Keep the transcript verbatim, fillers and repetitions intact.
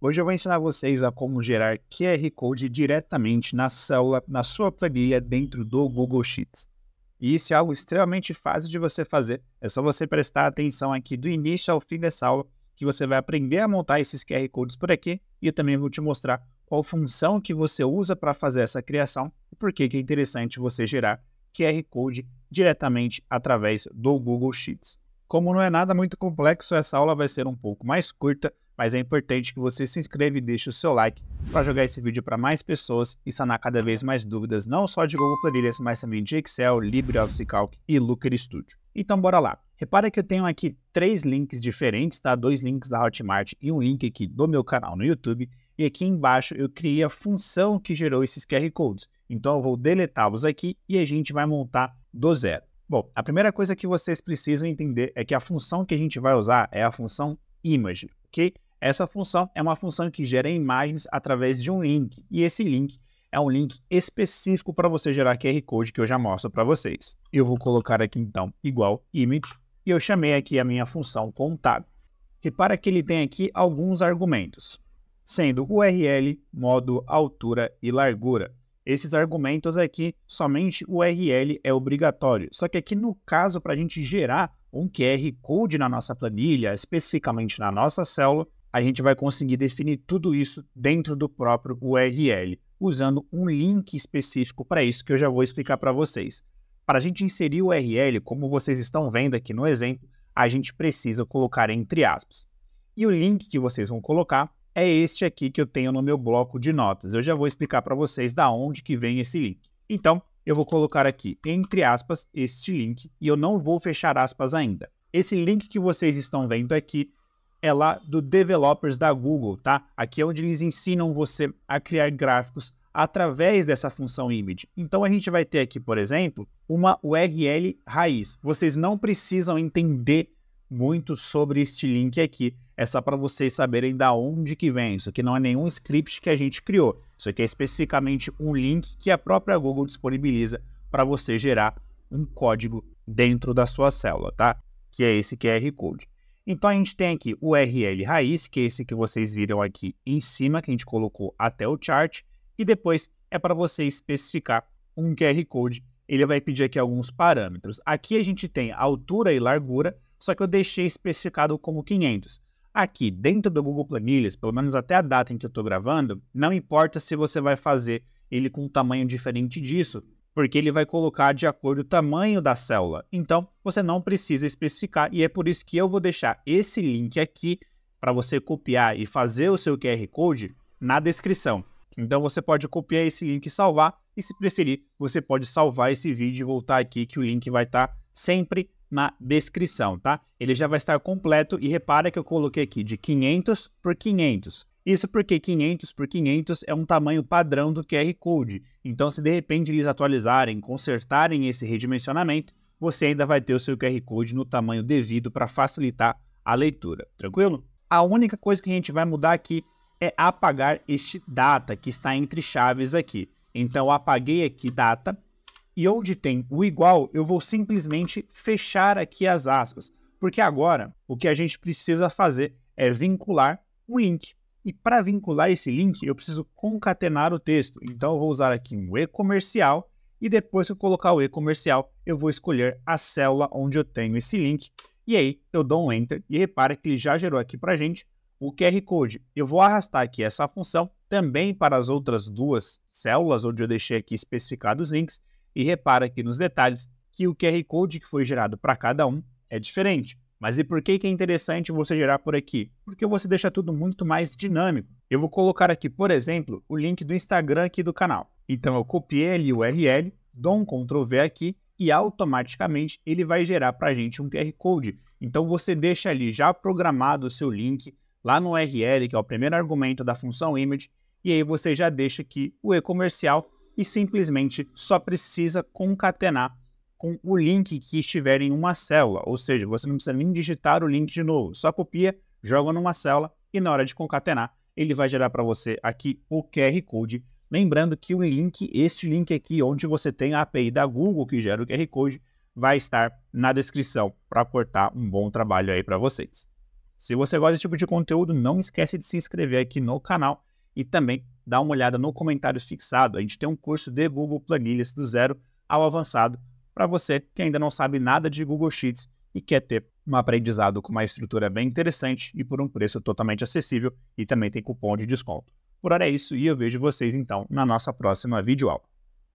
Hoje eu vou ensinar vocês a como gerar Q R Code diretamente na célula, na sua planilha dentro do Google Sheets. E isso é algo extremamente fácil de você fazer, é só você prestar atenção aqui do início ao fim dessa aula, que você vai aprender a montar esses Q R Codes por aqui, e eu também vou te mostrar qual função que você usa para fazer essa criação, e por que que é interessante você gerar Q R Code diretamente através do Google Sheets. Como não é nada muito complexo, essa aula vai ser um pouco mais curta, mas é importante que você se inscreva e deixe o seu like para jogar esse vídeo para mais pessoas e sanar cada vez mais dúvidas, não só de Google Planilhas, mas também de Excel, LibreOffice Calc e Looker Studio. Então bora lá. Repara que eu tenho aqui três links diferentes, tá? Dois links da Hotmart e um link aqui do meu canal no YouTube. E aqui embaixo eu criei a função que gerou esses Q R Codes. Então eu vou deletá-los aqui e a gente vai montar do zero. Bom, a primeira coisa que vocês precisam entender é que a função que a gente vai usar é a função image, ok? Essa função é uma função que gera imagens através de um link, e esse link é um link específico para você gerar Q R Code que eu já mostro para vocês. Eu vou colocar aqui então igual image, e eu chamei aqui a minha função com tab. Repara que ele tem aqui alguns argumentos, sendo U R L, modo, altura e largura. Esses argumentos aqui, somente o U R L é obrigatório, só que aqui no caso para a gente gerar um Q R Code na nossa planilha, especificamente na nossa célula, a gente vai conseguir definir tudo isso dentro do próprio U R L, usando um link específico para isso que eu já vou explicar para vocês. Para a gente inserir o U R L, como vocês estão vendo aqui no exemplo, a gente precisa colocar entre aspas. E o link que vocês vão colocar é este aqui que eu tenho no meu bloco de notas. Eu já vou explicar para vocês da onde que vem esse link. Então, eu vou colocar aqui entre aspas este link, e eu não vou fechar aspas ainda. Esse link que vocês estão vendo aqui é lá do Developers da Google, tá? Aqui é onde eles ensinam você a criar gráficos através dessa função image. Então a gente vai ter aqui, por exemplo, uma U R L raiz. Vocês não precisam entender muito sobre este link aqui, é só para vocês saberem da onde que vem. Isso aqui não é nenhum script que a gente criou, isso aqui é especificamente um link que a própria Google disponibiliza para você gerar um código dentro da sua célula, tá? Que é esse Q R Code. Então a gente tem aqui o U R L raiz, que é esse que vocês viram aqui em cima, que a gente colocou até o chart, e depois é para você especificar um Q R Code. Ele vai pedir aqui alguns parâmetros. Aqui a gente tem altura e largura, só que eu deixei especificado como quinhentos. Aqui dentro do Google Planilhas, pelo menos até a data em que eu estou gravando, não importa se você vai fazer ele com um tamanho diferente disso, porque ele vai colocar de acordo com o tamanho da célula. Então, você não precisa especificar, e é por isso que eu vou deixar esse link aqui para você copiar e fazer o seu Q R Code na descrição. Então, você pode copiar esse link e salvar, e se preferir, você pode salvar esse vídeo e voltar aqui, que o link vai estar sempre na descrição, tá? Ele já vai estar completo, e repara que eu coloquei aqui de quinhentos por quinhentos. Isso porque quinhentos por quinhentos é um tamanho padrão do Q R Code. Então, se de repente eles atualizarem, consertarem esse redimensionamento, você ainda vai ter o seu Q R Code no tamanho devido para facilitar a leitura, tranquilo? A única coisa que a gente vai mudar aqui é apagar este data que está entre chaves aqui. Então, eu apaguei aqui data, e onde tem o igual, eu vou simplesmente fechar aqui as aspas, porque agora o que a gente precisa fazer é vincular um link. E para vincular esse link, eu preciso concatenar o texto. Então, eu vou usar aqui um E comercial, e depois que eu colocar o E comercial, eu vou escolher a célula onde eu tenho esse link. E aí, eu dou um Enter, e repara que ele já gerou aqui para a gente o Q R Code. Eu vou arrastar aqui essa função também para as outras duas células, onde eu deixei aqui especificados os links. E repara aqui nos detalhes que o Q R Code que foi gerado para cada um é diferente. Mas e por que que é interessante você gerar por aqui? Porque você deixa tudo muito mais dinâmico. Eu vou colocar aqui, por exemplo, o link do Instagram aqui do canal. Então eu copiei ali o U R L, dou um control V aqui, e automaticamente ele vai gerar para a gente um Q R Code. Então você deixa ali já programado o seu link lá no U R L, que é o primeiro argumento da função image, e aí você já deixa aqui o E comercial, e simplesmente só precisa concatenar com o link que estiver em uma célula, ou seja, você não precisa nem digitar o link de novo, só copia, joga numa célula, e na hora de concatenar, ele vai gerar para você aqui o Q R Code. Lembrando que o link, este link aqui, onde você tem a A P I da Google que gera o Q R Code, vai estar na descrição para cortar um bom trabalho aí para vocês. Se você gosta desse tipo de conteúdo, não esquece de se inscrever aqui no canal e também dá uma olhada no comentário fixado. A gente tem um curso de Google Planilhas do zero ao avançado para você que ainda não sabe nada de Google Sheets e quer ter um aprendizado com uma estrutura bem interessante e por um preço totalmente acessível, e também tem cupom de desconto. Por hora é isso e eu vejo vocês então na nossa próxima videoaula.